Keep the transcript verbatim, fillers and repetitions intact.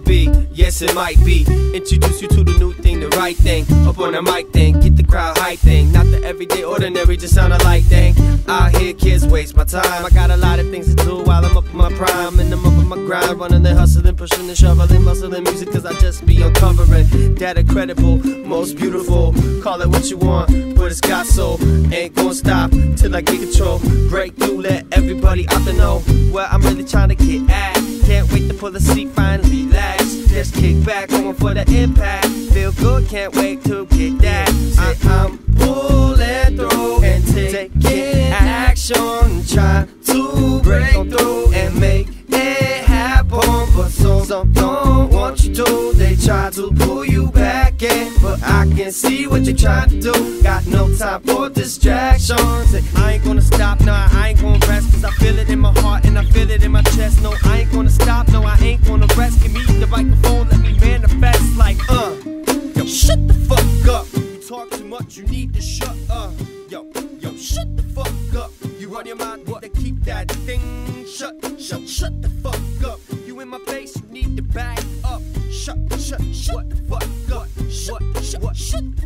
it be? Yes, it might be. Introduce you to the new thing, the right thing. Up on the mic thing, get the crowd hype thing. Not the everyday, ordinary, just sound alike thing. I hear kids waste my time. I got a lot of things to do while I'm up in my prime. And I'm up in my grind, running and hustling, pushing and shoveling, muscling music, cause I just be uncovering data credible, most beautiful. Call it what you want, but it's got soul. Ain't gonna stop till I get control. Break through, let everybody out to know where I'm really trying to get at. Can't wait to pull the seat, finally relax. Just kick back, going for the impact. Feel good, can't wait to get that. I, I'm pulling through and taking action, trying to break through and make it happen. But some, some don't want you to. They try to pull you back in, but I can see what you're trying to do. Got no time for distractions. I ain't gonna stop, nah, I ain't gonna rest, cause I feel it in my heart and I feel it in my chest. No, I ain't gonna stop, no, I ain't gonna rest. Give me the microphone, let me manifest. Like, uh, yo, shut the fuck up. You talk too much, you need to shut up. Yo, yo, shut the fuck up. You run your mind, what to keep that thing shut, shut, shut the fuck up. You in my face, you need to back up. Shut, shut, shut the fuck up. Shut, shut, shut.